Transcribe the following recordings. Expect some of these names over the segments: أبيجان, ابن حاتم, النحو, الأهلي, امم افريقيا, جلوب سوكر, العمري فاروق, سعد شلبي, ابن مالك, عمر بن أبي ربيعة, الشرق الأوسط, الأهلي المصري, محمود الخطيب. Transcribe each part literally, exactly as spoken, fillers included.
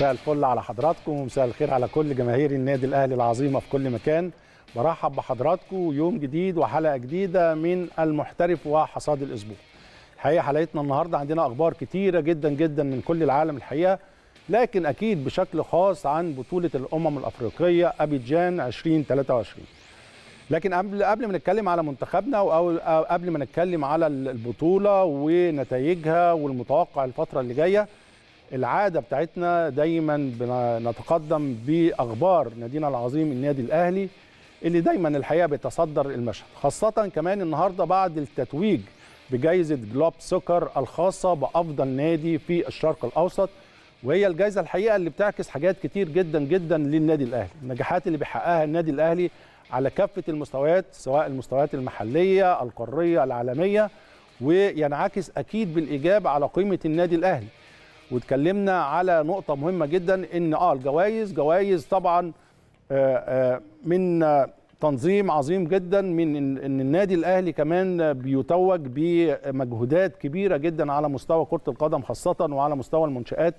مساء الفل على حضراتكم ومساء الخير على كل جماهير النادي الأهلي العظيمة في كل مكان. برحب بحضراتكم يوم جديد وحلقة جديدة من المحترف وحصاد الأسبوع. الحقيقة حلقتنا النهاردة عندنا أخبار كتيرة جدا جدا من كل العالم الحقيقة، لكن أكيد بشكل خاص عن بطولة الأمم الأفريقية أبيجان ألفين وثلاثة وعشرين. لكن قبل قبل ما نتكلم على منتخبنا وقبل ما نتكلم على البطولة ونتائجها والمتوقع الفترة اللي جاية، العادة بتاعتنا دايما بنتقدم بأخبار نادينا العظيم النادي الأهلي اللي دايما الحقيقة بيتصدر المشهد، خاصة كمان النهاردة بعد التتويج بجائزة جلوب سوكر الخاصة بأفضل نادي في الشرق الأوسط، وهي الجائزة الحقيقة اللي بتعكس حاجات كتير جدا جدا للنادي الأهلي، النجاحات اللي بيحققها النادي الأهلي على كافة المستويات سواء المستويات المحلية، القارية، العالمية، وينعكس أكيد بالإيجاب على قيمة النادي الأهلي. واتكلمنا على نقطة مهمة جدا إن آه الجوائز جوائز طبعا من تنظيم عظيم جدا، من إن النادي الأهلي كمان بيتوج بمجهودات كبيرة جدا على مستوى كرة القدم خاصة وعلى مستوى المنشآت،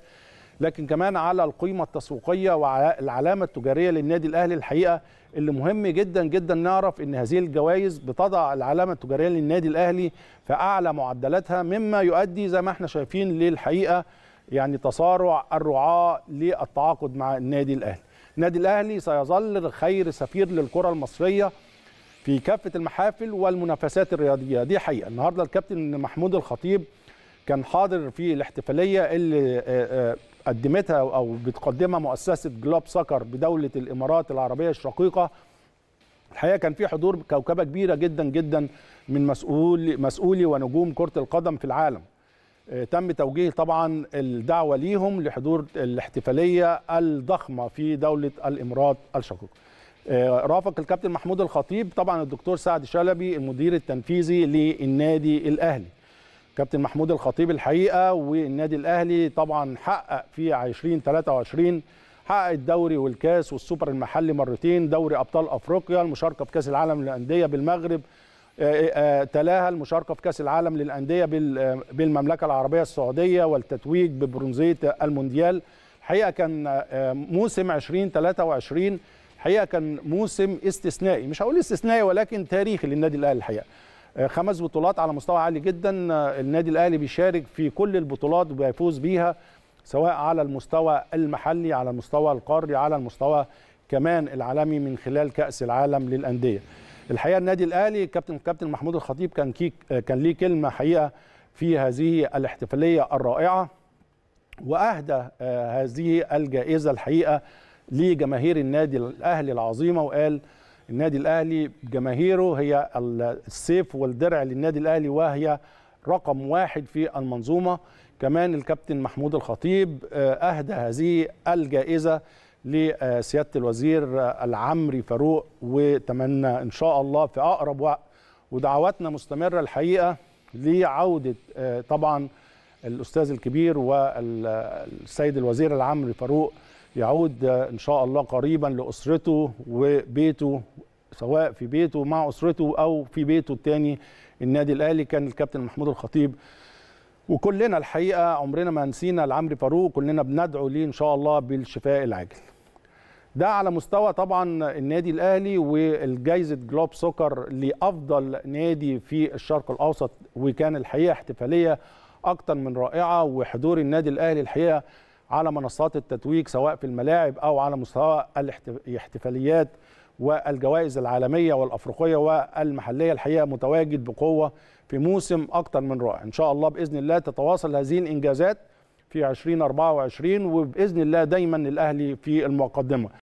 لكن كمان على القيمة التسويقية وعلى العلامة التجارية للنادي الأهلي الحقيقة، اللي مهم جدا جدا نعرف ان هذه الجوائز بتضع العلامة التجارية للنادي الأهلي في أعلى معدلاتها، مما يؤدي زي ما احنا شايفين للحقيقة يعني تسارع الرعاة للتعاقد مع النادي الأهلي. النادي الأهلي سيظل خير سفير للكرة المصرية في كافة المحافل والمنافسات الرياضية، دي حقيقة. النهاردة الكابتن محمود الخطيب كان حاضر في الاحتفالية اللي قدمتها أو بتقدمها مؤسسة جلوب سوكر بدولة الإمارات العربية الشقيقة. الحقيقة كان في حضور كوكبة كبيرة جدا جدا من مسؤول مسؤولي ونجوم كرة القدم في العالم. تم توجيه طبعا الدعوة ليهم لحضور الاحتفالية الضخمة في دولة الإمارات الشقيقة. رافق الكابتن محمود الخطيب طبعا الدكتور سعد شلبي المدير التنفيذي للنادي الأهلي. كابتن محمود الخطيب الحقيقة والنادي الأهلي طبعا حقق في ألفين وثلاثة وعشرين حقق الدوري والكاس والسوبر المحلي مرتين، دوري أبطال أفريقيا، المشاركة في كاس العالم للأندية بالمغرب، تلاها المشاركة في كاس العالم للأندية بالمملكة العربية السعودية والتتويج ببرونزية المونديال. الحقيقة كان موسم ألفين وثلاثة وعشرين الحقيقة كان موسم استثنائي، مش هقول استثنائي ولكن تاريخي للنادي الأهلي الحقيقة. خمس بطولات على مستوى عالي جدا، النادي الأهلي بيشارك في كل البطولات وبيفوز بيها سواء على المستوى المحلي على المستوى القاري على المستوى كمان العالمي من خلال كأس العالم للأندية. الحقيقة النادي الأهلي كابتن كابتن محمود الخطيب كان كان ليه كلمة حقيقة في هذه الاحتفالية الرائعة، وأهدى هذه الجائزة الحقيقة لجماهير النادي الأهلي العظيمة، وقال النادي الأهلي جماهيره هي السيف والدرع للنادي الأهلي وهي رقم واحد في المنظومة. كمان الكابتن محمود الخطيب أهدى هذه الجائزة لسيادة الوزير العمري فاروق، وتمنى إن شاء الله في أقرب وقت، ودعواتنا مستمرة الحقيقة لعودة طبعا الأستاذ الكبير والسيد الوزير العمري فاروق يعود إن شاء الله قريبا لأسرته وبيته، سواء في بيته مع أسرته أو في بيته التاني النادي الأهلي. كان الكابتن محمود الخطيب وكلنا الحقيقة عمرنا ما نسينا العمري فاروق، كلنا بندعو ليه إن شاء الله بالشفاء العاجل. ده على مستوى طبعا النادي الأهلي والجائزة جلوب سوكر لأفضل نادي في الشرق الأوسط، وكان الحقيقة احتفالية أكتر من رائعة، وحضور النادي الأهلي الحقيقة على منصات التتويج سواء في الملاعب أو على مستوى الاحتفاليات والجوائز العالمية والأفريقية والمحلية الحقيقة متواجد بقوة في موسم أكتر من رائع. إن شاء الله بإذن الله تتواصل هذه الإنجازات في ألفين وأربعة وعشرين، وبإذن الله دايما الأهلي في المقدمة.